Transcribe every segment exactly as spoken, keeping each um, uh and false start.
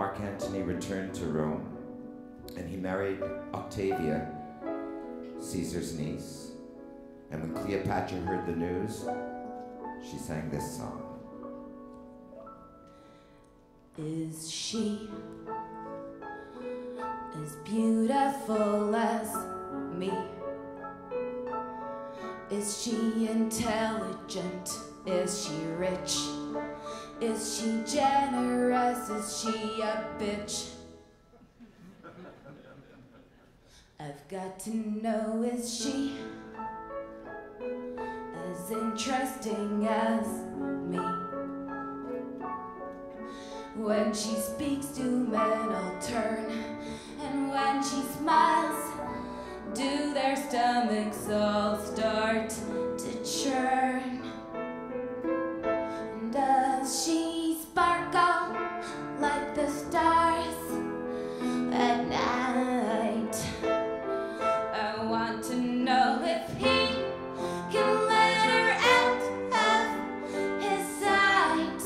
Mark Antony returned to Rome, and he married Octavia, Caesar's niece. And when Cleopatra heard the news, she sang this song. Is she as beautiful as me? Is she intelligent? Is she rich? Is she generous? Is she a bitch? I've got to know, is she as interesting as me? When she speaks to men, I'll turn, and when she smiles, do their stomachs all start to churn? And does she sparkle like the stars at night? I want to know if he can let her out of his sight.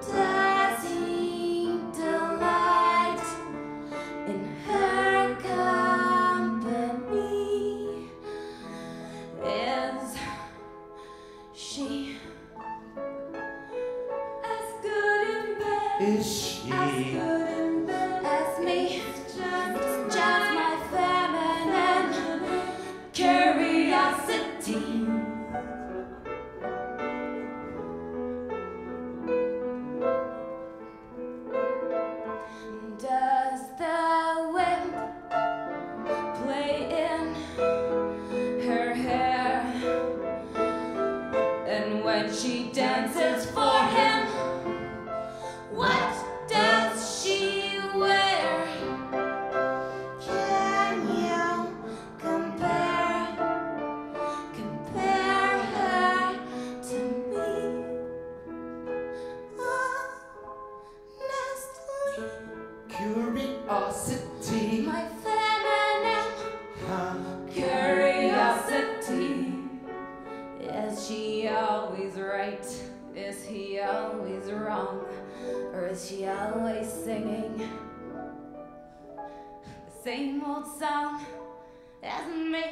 Does he delight in her company? Is she as good in bed? Is she as good in bed as me? It's just, it's just my feminine curiosity. Does the wind play in her hair? And when she dances for him, what does she wear? Can you compare, compare her to me? Honestly, curiosity. My feminine curiosity. Is she always right? Is he always wrong? Or is she always singing the same old song as me?